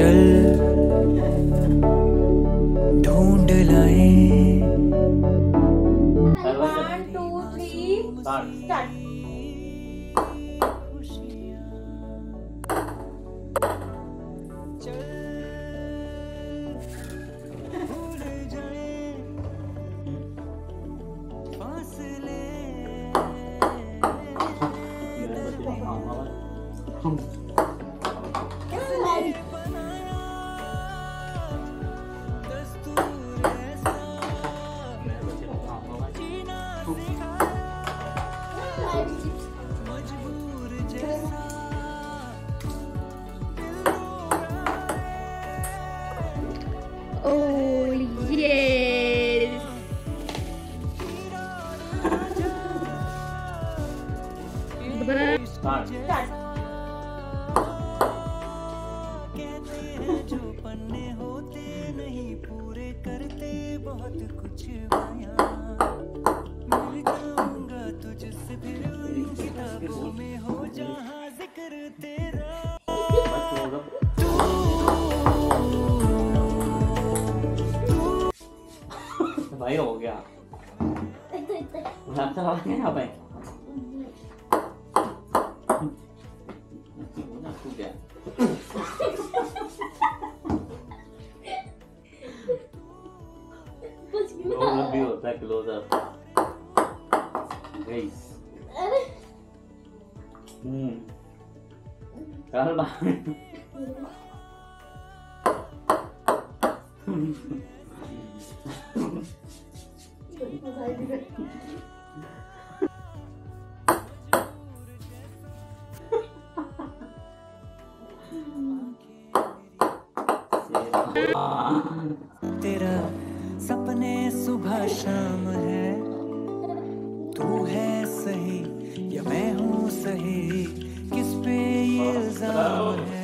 चल ढूंढ लाए। 1 2 3 स्टार्ट। भाई हो गया ना भाई भी होता है क्लोजअप। तेरा सपने सुबह शाम है, तू है सही या मैं हूँ सही, किस पे ये इल्जाम है।